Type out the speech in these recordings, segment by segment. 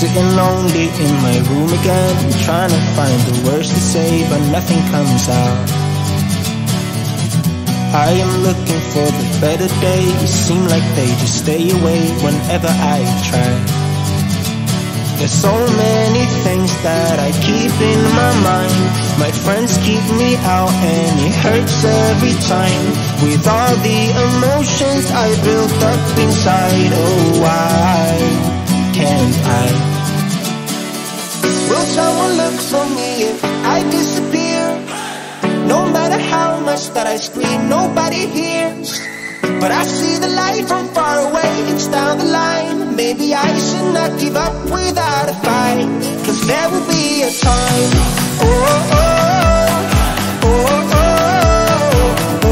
Sitting lonely in my room again, trying to find the words to say, but nothing comes out. I am looking for the better days, seem like they just stay away whenever I try. There's so many things that I keep in my mind. My friends keep me out and it hurts every time. With all the emotions I built up inside, oh why can't I? Will someone look for me if I disappear? No matter how much that I scream, nobody hears. But I see the light from far away, it's down the line. Maybe I should not give up without a fight, 'cause there will be a time. Oh, oh, oh, oh, oh, oh, oh, oh.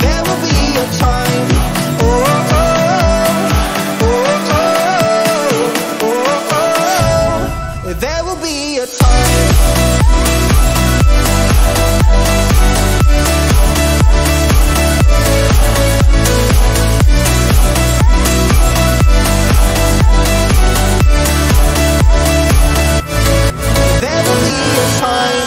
There will be a time. There will be a time.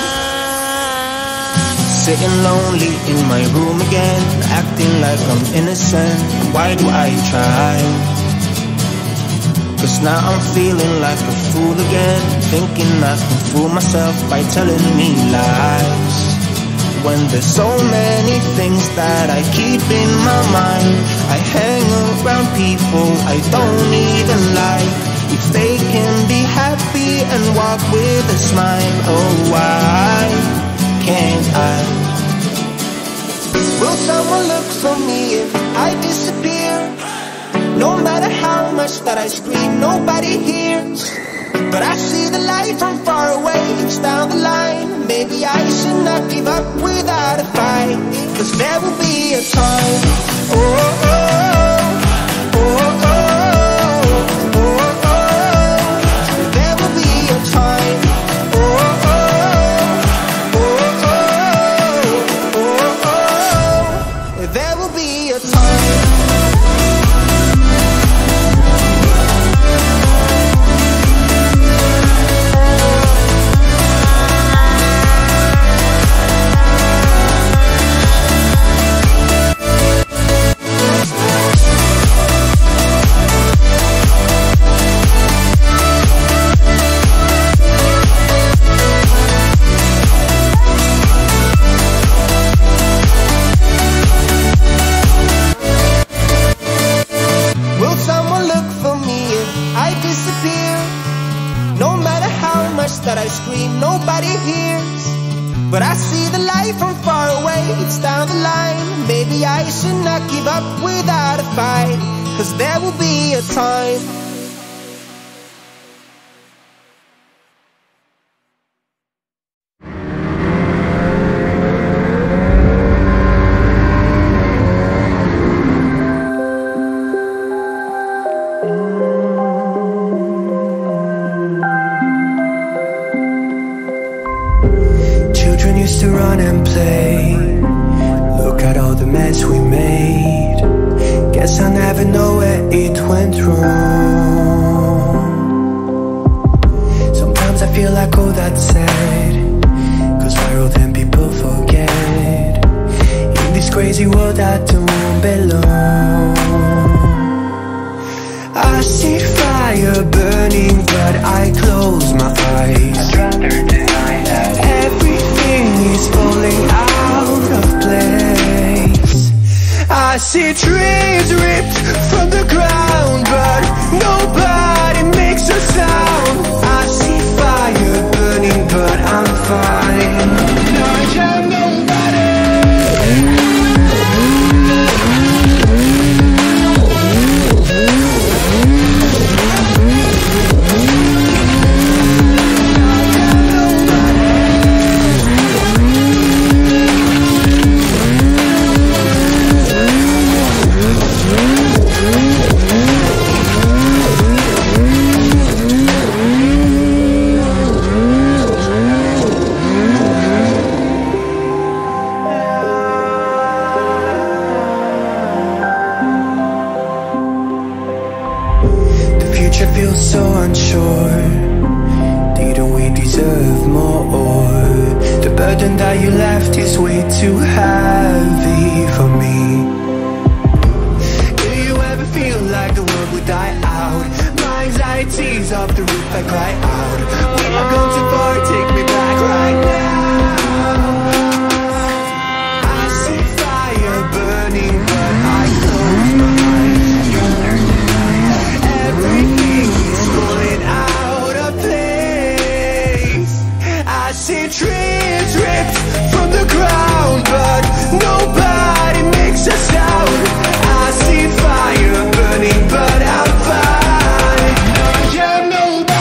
Sitting lonely in my room again, acting like I'm innocent. Why do I try? 'Cause now I'm feeling like a fool again, thinking I can fool myself by telling me lies. When there's so many things that I keep in my mind, I hang around people I don't even like. If they can be happy and walk with a smile, oh why can't I? Will someone look for me if I disappear? No matter how much that I scream, nobody hears. But I see the light from far away, it's down the line. Maybe I should not give up without a fight, 'cause there will be a time. Oh, oh, oh, oh, oh, oh, oh, oh. There will be a time. That I scream, nobody hears. But I see the light from far away, it's down the line. Maybe I should not give up without a fight, 'cause there will be a time. that you left is way too heavy for me. Do you ever feel like the world would die out? My anxiety's off the roof, I cry out. We have gone too far, take me back right now. I see fire burning when I close my eyes. Everything is falling out of place. I see trees ripped from the ground, but nobody makes a sound. I see fire burning, but I'm fine. You're nobody.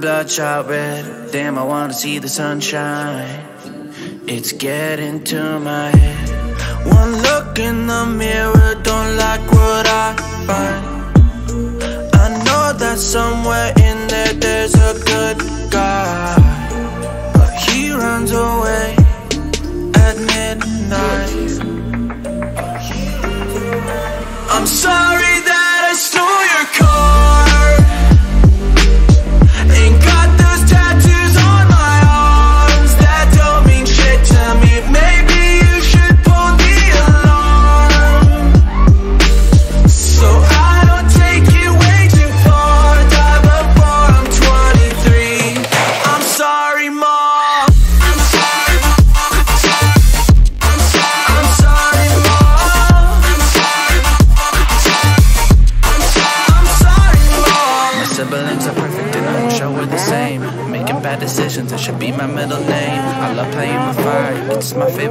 Bloodshot red, damn, I wanna see the sunshine. It's getting to my head. One look in the mirror, don't like what I find. I know that somewhere in there there's a good guy, but he runs away at midnight. I'm sorry that I stole your car.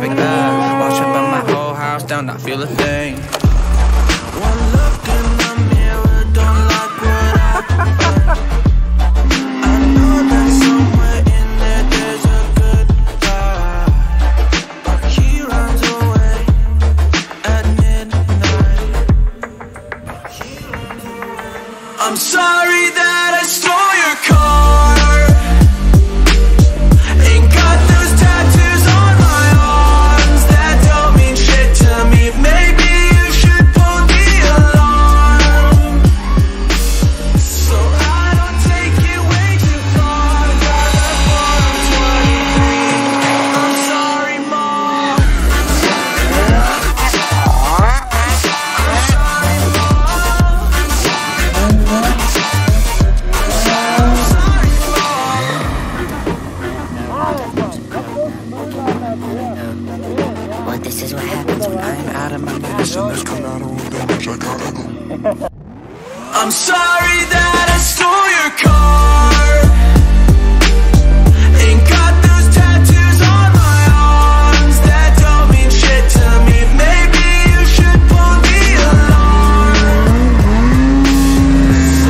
giving up. Watching by my whole house down, not feel a thing. One look in the mirror, don't like what I did. I know that somewhere in there there's a good guy, but he runs away at midnight. I'm sorry that I stole your car. This is what happens when I'm out of my medicine. Let's come out of the damage, I gotta go. I'm sorry that I stole your car. Ain't got those tattoos on my arms that don't mean shit to me. Maybe you should pull the alarm, so I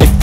If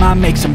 I make some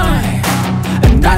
I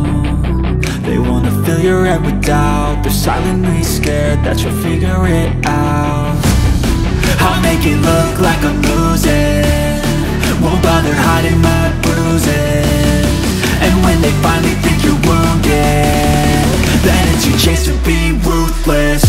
They wanna fill your head with doubt. They're silently scared that you'll figure it out. I'll make it look like I'm losing. Won't bother hiding my bruises. And when they finally think you're wounded, then it's your chance to be ruthless.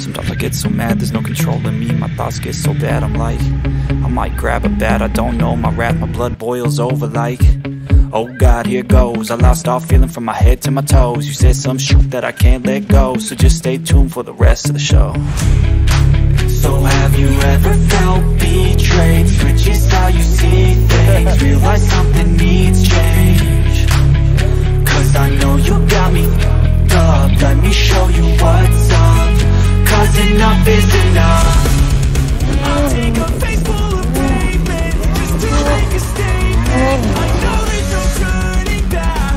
Sometimes I get so mad, there's no control in me. My thoughts get so bad, I'm like, I might grab a bat, I don't know. My wrath, my blood boils over like, oh God, here goes. I lost all feeling from my head to my toes. You said some shit that I can't let go, so just stay tuned for the rest of the show. So have you ever felt betrayed? Switches how you see things. Realize something needs change, cause I know you got me f***ed up. Let me show you what's up, cause enough is enough. I'll take a face full of pavement just to make a statement. I know there's no turning back.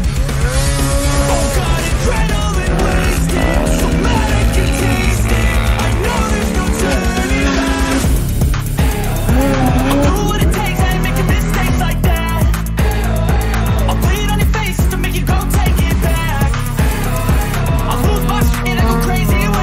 Oh God, adrenaline wasted, so mad I can taste it. I know there's no turning back. I know what it takes to make mistakes like that. I'll bleed on your face to make you go take it back. I'll lose my shit and go crazy when I'm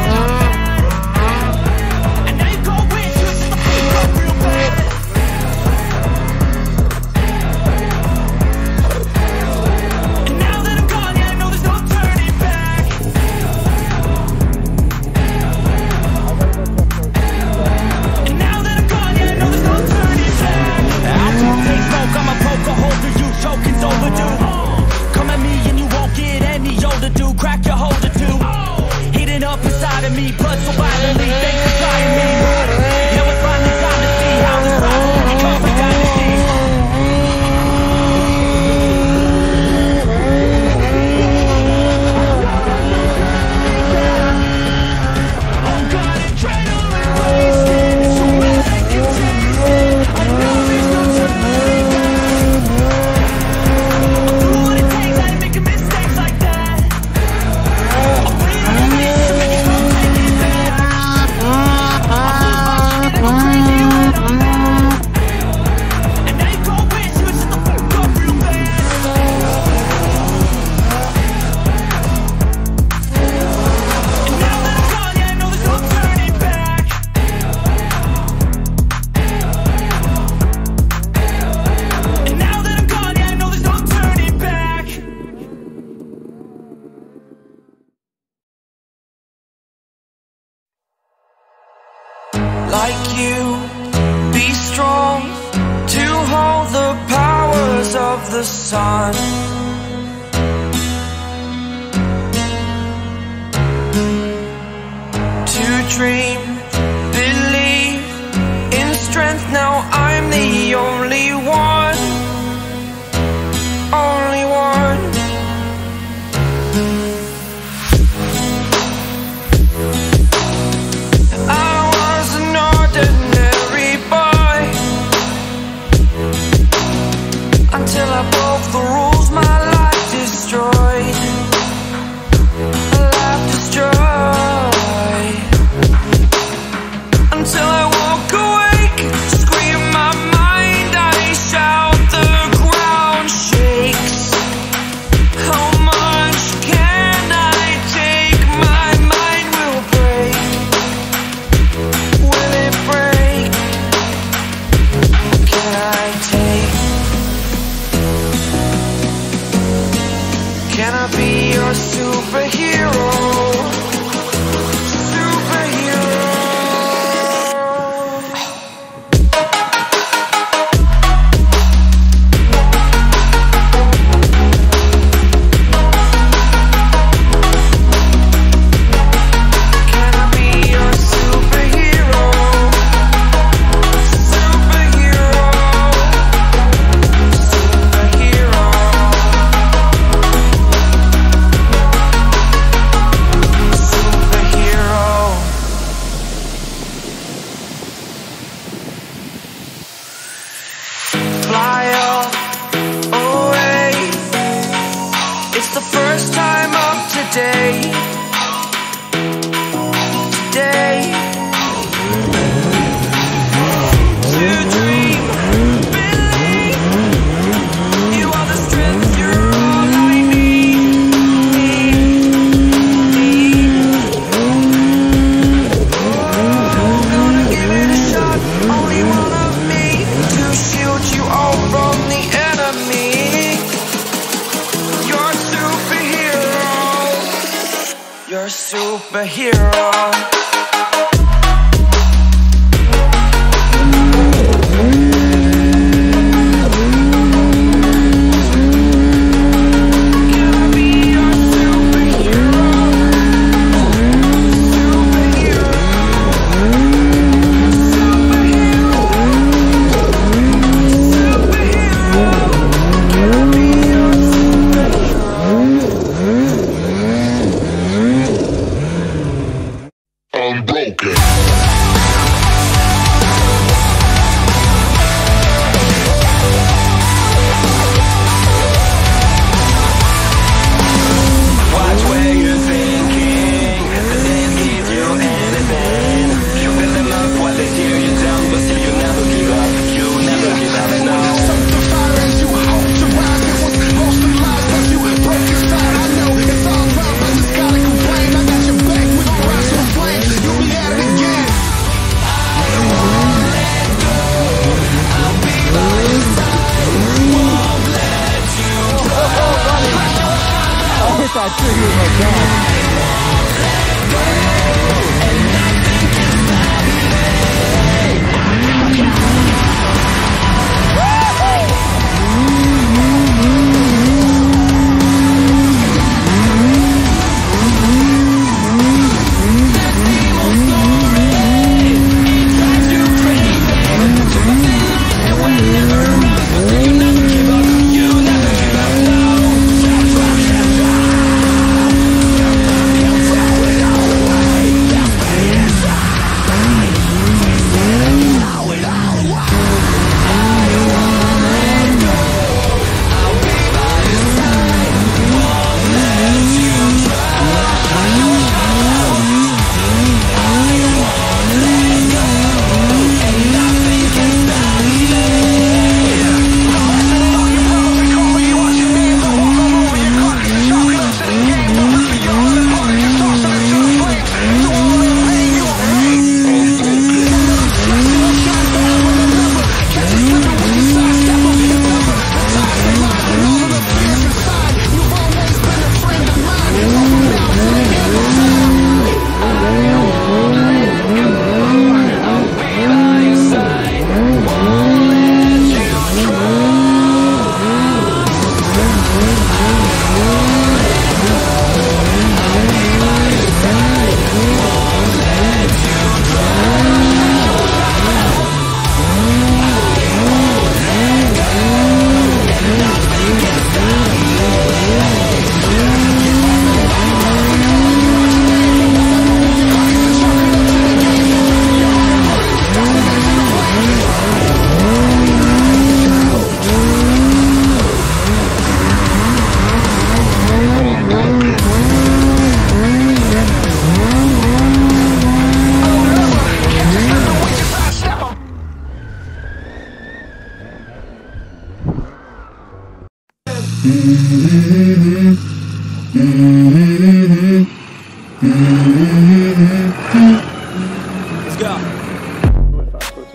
the sun. To dream, believe in strength. Now I'm the only one, only one. I was an ordinary boy until I broke the rules, my life destroyed. My life destroyed. Until I walk awake, scream my mind, I shout, the ground shakes. How much can I take? My mind will break. Will it break? Can I take? Can I be your superhero? Superhero. Can I be your superhero? Superhero. Superhero. Today superhero.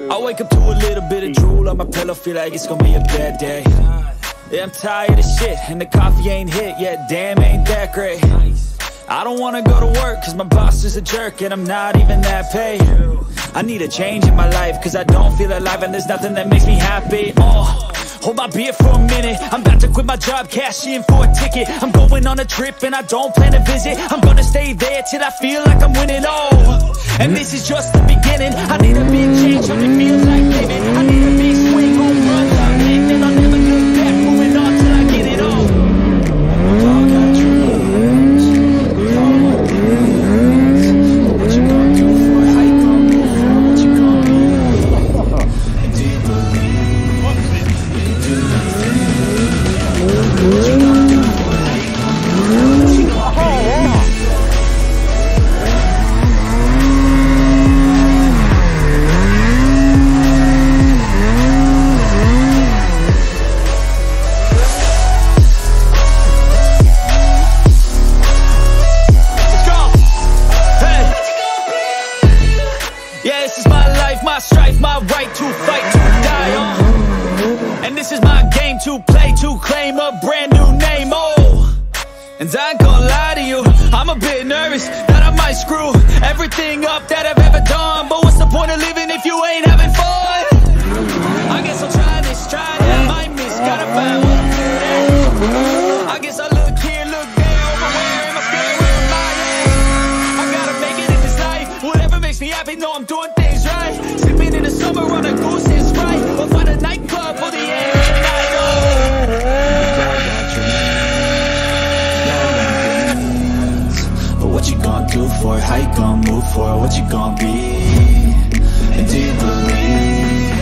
I wake up to a little bit of drool on my pillow, feel like it's gonna be a bad day. Yeah, I'm tired of shit, and the coffee ain't hit yet, damn, ain't that great. I don't wanna go to work, cause my boss is a jerk, and I'm not even that paid. I need a change in my life, cause I don't feel alive, and there's nothing that makes me happy. Hold my beer for a minute, I'm about to quit my job, cash in for a ticket. I'm going on a trip and I don't plan to visit. I'm gonna stay there till I feel like I'm winning all. And this is just the beginning. I need a big change, I feel like living. I need a big swing, home run, I'm in, and I'll never look back, moving on till I get it all. We all got dreams, we all want things, but what you gonna do for it? How you gonna move for it? What you gonna be? Do you believe? What you gonna do? What you gonna be? is my game to play, to claim a brand new name, oh. And I ain't gonna lie to you, I'm a bit nervous that I might screw everything up that I've ever done. But what's the point of living if you ain't having fun? I guess I'll try this, try that, might miss, gotta find one through there. I guess I'll look here, look there, over where am I scared, where am I at? I gotta make it in this life, whatever makes me happy, know I'm doing things right. Sipping in the summer on a goose and Sprite, or find a nightclub for the air. What you gon' do for it? How you gon' move for it? What you gon' be? And do you believe?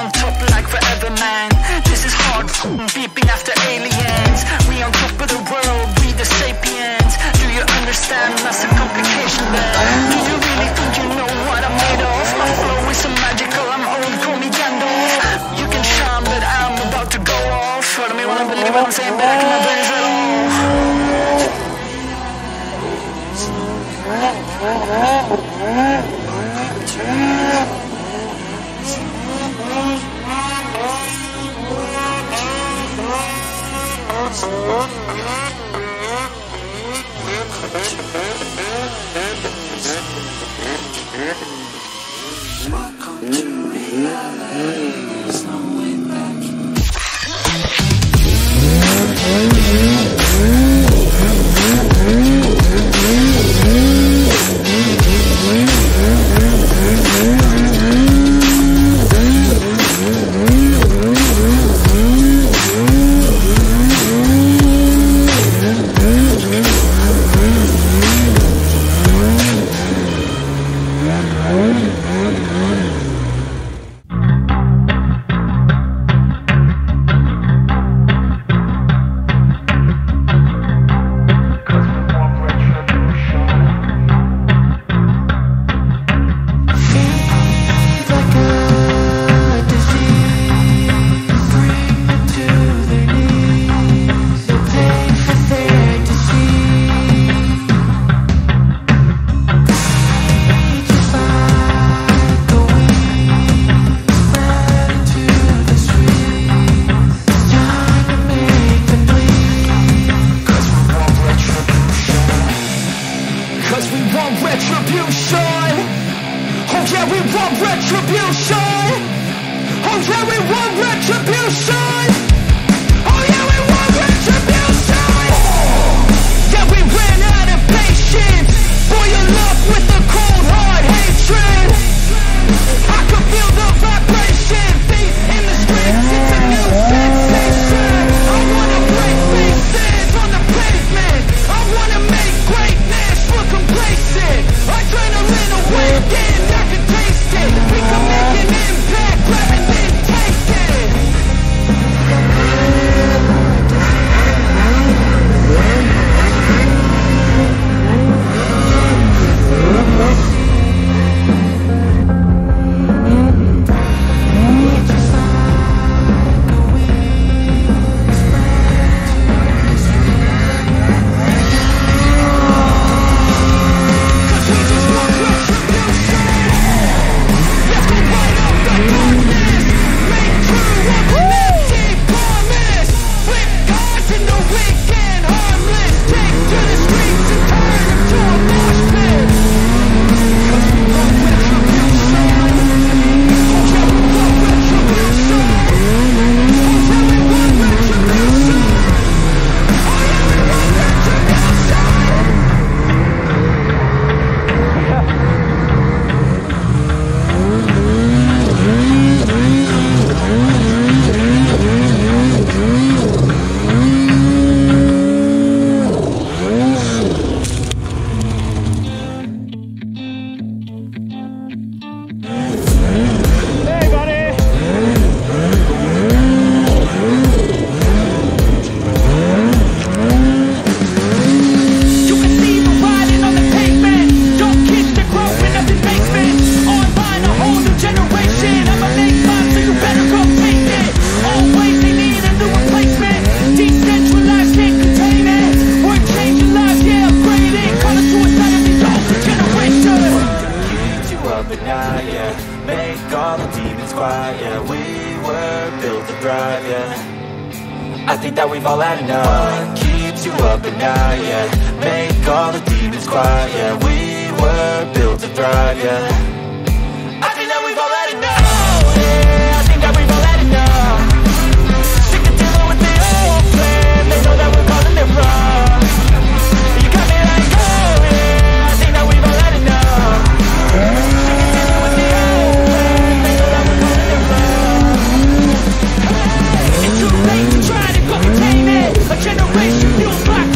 on top like forever, man. This is hard, beeping after aliens. We on top of the world, we the sapiens. Do you understand? That's a complication, man. Do you really think you know what I'm made of? My flow is so magical, I'm old, call me Gandalf. You can shine, but I'm about to go off. Follow me when I believe what I'm saying, but I cannot believe it all. Welcome to reality. There's no way back.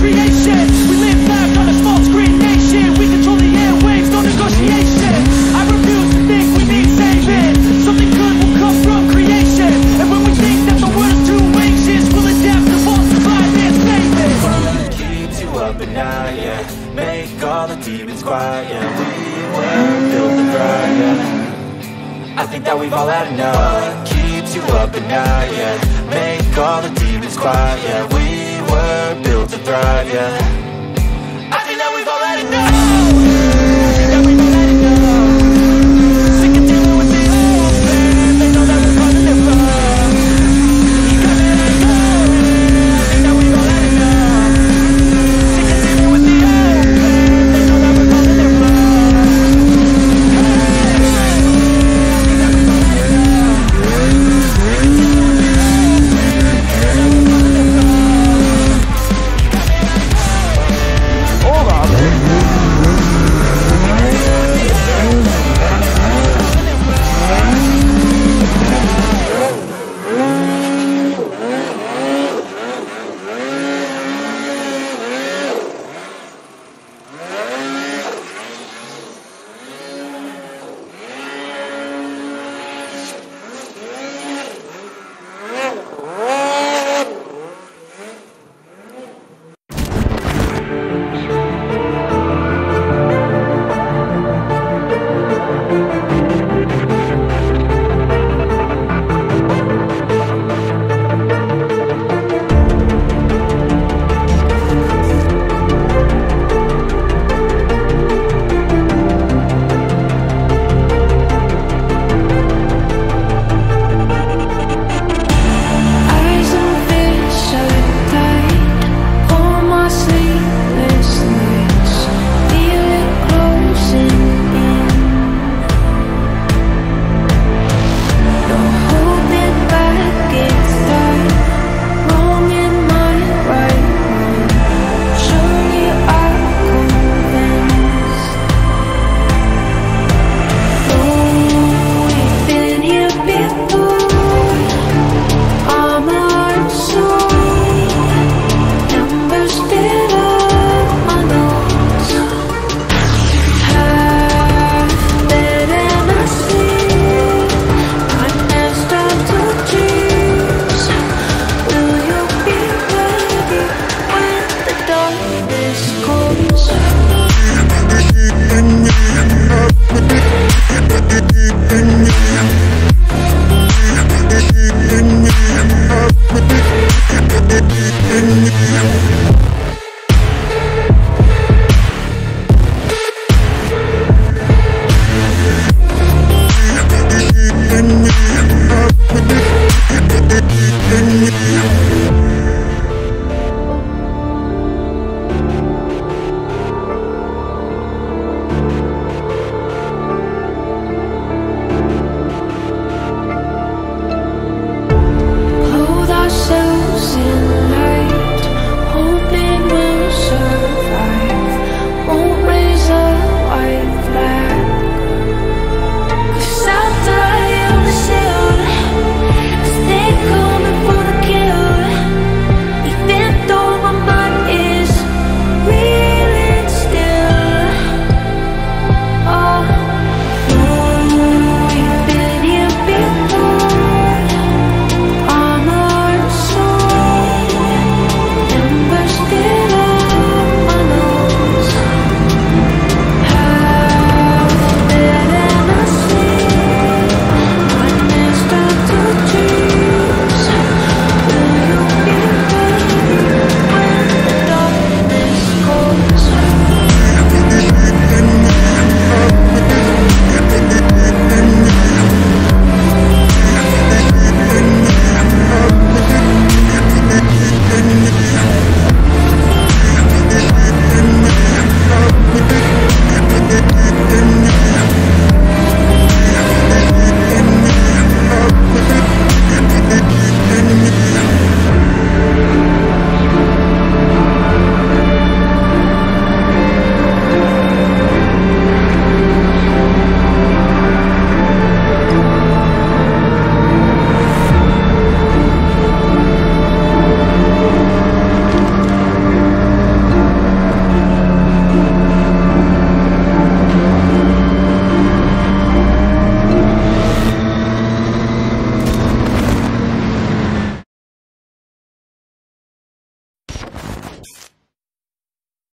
creation. We live life on a small screen nation. We control the airwaves, no negotiation. all at night. Keeps you up at night, yeah. Make all the demons quiet, yeah. We were built to thrive, yeah.